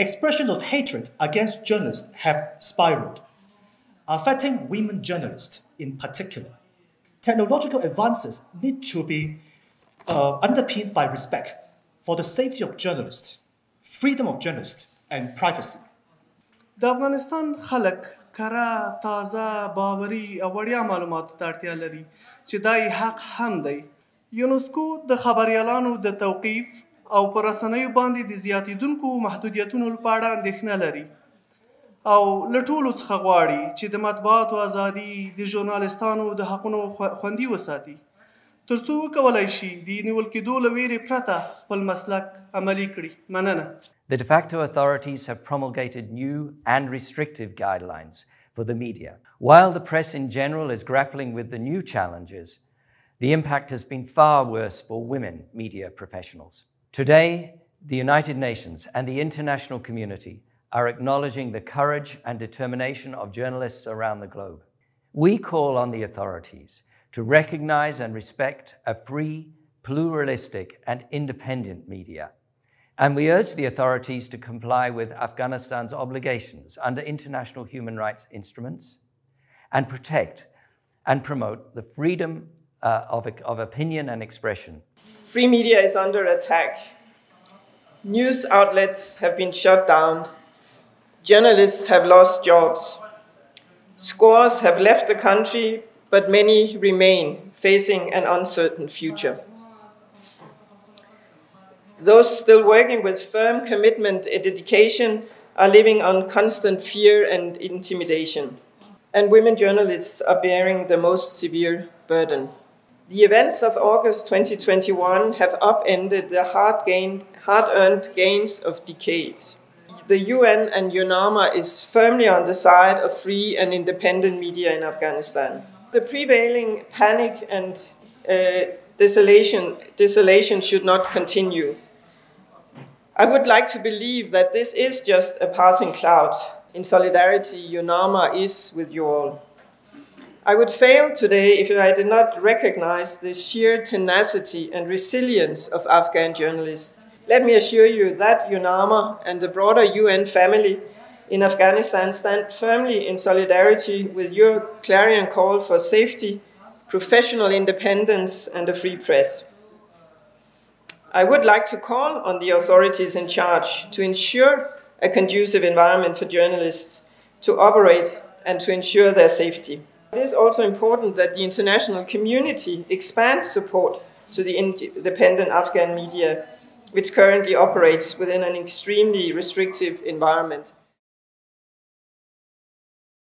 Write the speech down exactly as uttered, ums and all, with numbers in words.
Expressions of hatred against journalists have spiraled, affecting women journalists in particular. Technological advances need to be uh, underpinned by respect for the safety of journalists, freedom of journalists, and privacy. The Afghanistan خلق کرا تازه باوری او وړیا معلوماتو ته اړتیا لري چې دای حق هم دی. یونسکو د خبريالانو د توقيف او پرسنوي باندې د زیاتیدونکو محدودیتونو لپاره اندېښنه لري او لټولو څخه غواړي چې د مطبوعاتو ازادي د ژورنالستانو د حقونو خوندي وساتي ترڅو کولای شي د نیول کېدو له ویرې پرته خپل مسلک عملي کړي. مننه. The de facto authorities have promulgated new and restrictive guidelines for the media. While the press in general is grappling with the new challenges, the impact has been far worse for women media professionals. Today, the United Nations and the international community are acknowledging the courage and determination of journalists around the globe. We call on the authorities to recognize and respect a free, pluralistic, and independent media. And we urge the authorities to comply with Afghanistan's obligations under international human rights instruments and protect and promote the freedom uh, of, of opinion and expression. Free media is under attack. News outlets have been shut down. Journalists have lost jobs. Scores have left the country, but many remain, facing an uncertain future. Those still working with firm commitment and dedication are living on constant fear and intimidation. And women journalists are bearing the most severe burden. The events of August twenty twenty-one have upended the hard-gained, hard-earned gains of decades. The U N and UNAMA is firmly on the side of free and independent media in Afghanistan. The prevailing panic and uh, desolation, desolation should not continue. I would like to believe that this is just a passing cloud. In solidarity, UNAMA is with you all. I would fail today if I did not recognize the sheer tenacity and resilience of Afghan journalists. Let me assure you that UNAMA and the broader U N family in Afghanistan stand firmly in solidarity with your clarion call for safety, professional independence, and a free press. I would like to call on the authorities in charge to ensure a conducive environment for journalists to operate and to ensure their safety. It is also important that the international community expands support to the independent Afghan media, which currently operates within an extremely restrictive environment.